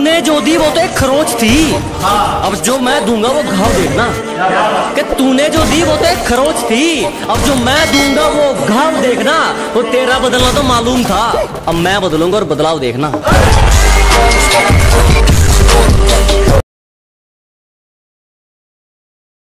तूने जो दी वो तो एक खरोच थी, अब जो मैं दूंगा वो घाव देखना। कि तूने जो दी वो तो एक खरोच थी, अब जो मैं दूंगा वो घाव देखना। वो तेरा बदलना तो मालूम था, अब मैं बदलूंगा और बदलाव देखना।